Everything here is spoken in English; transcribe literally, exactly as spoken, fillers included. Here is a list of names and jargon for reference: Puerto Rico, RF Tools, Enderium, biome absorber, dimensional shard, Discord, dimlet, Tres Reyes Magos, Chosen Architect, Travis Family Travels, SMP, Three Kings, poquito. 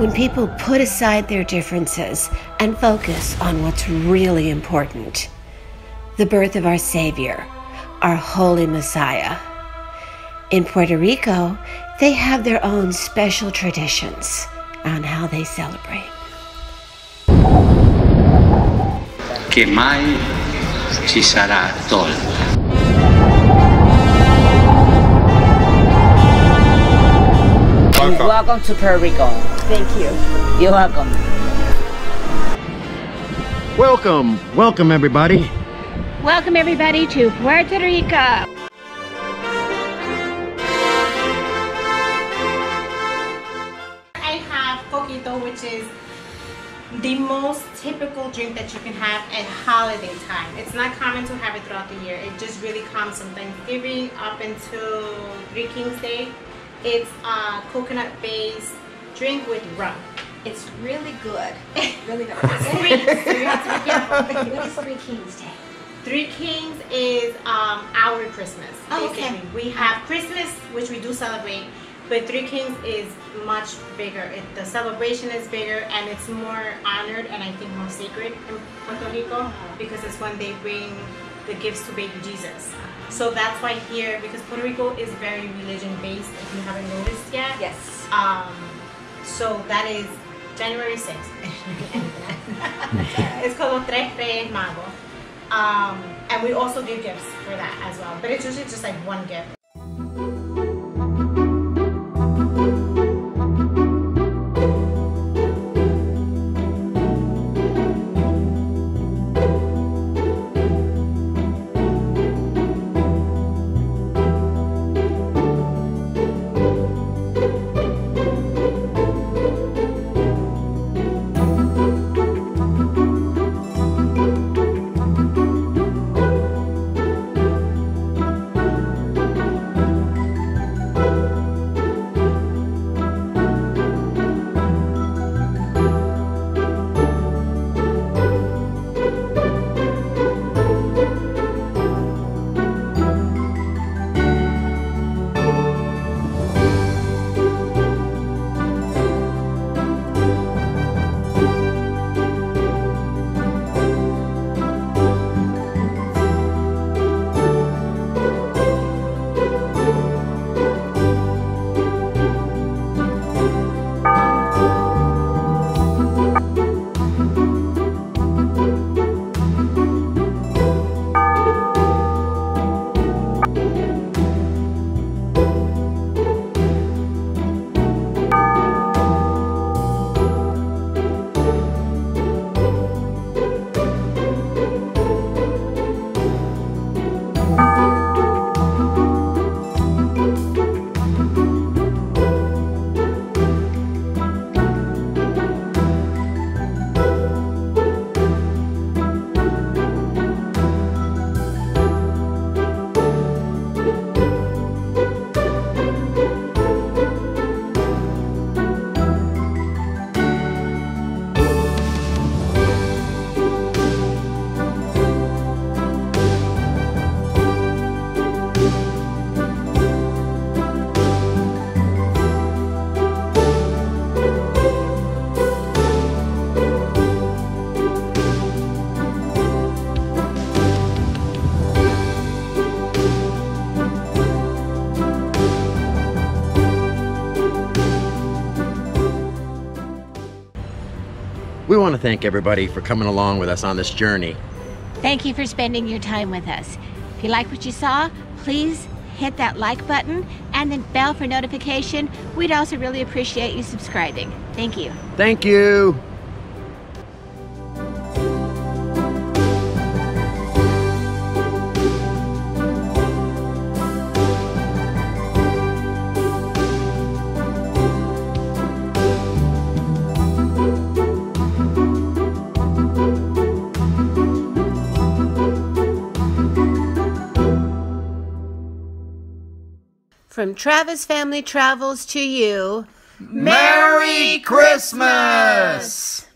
When people put aside their differences and focus on what's really important, the birth of our Savior, our Holy Messiah. In Puerto Rico, they have their own special traditions on how they celebrate. Que mai ci sarà tolta. Welcome to Puerto Rico. Thank you. You're welcome. Welcome, welcome everybody. Welcome everybody to Puerto Rico. I have poquito, which is the most typical drink that you can have at holiday time. It's not common to have it throughout the year. It just really comes from Thanksgiving up until Three Kings Day. It's a coconut-based drink with rum. It's really good. Really good. Three, three, yeah. What is Three Kings Day? Three Kings is um, our Christmas. Oh, okay. We have Christmas, which we do celebrate, but Three Kings is much bigger. It, the celebration is bigger, and it's more honored and I think more sacred in Puerto Rico because it's when they bring the gifts to baby Jesus. So that's why here, because Puerto Rico is very religion-based, if you haven't noticed yet. Yes. Um, so that is January sixth. It's called Tres Reyes Magos. Um, and we also do gifts for that as well. But it's usually just like one gift. We want to thank everybody for coming along with us on this journey. Thank you for spending your time with us. If you like what you saw, please hit that like button and the bell for notification. We'd also really appreciate you subscribing. Thank you. Thank you. From Travis Family Travels to you, Merry Christmas!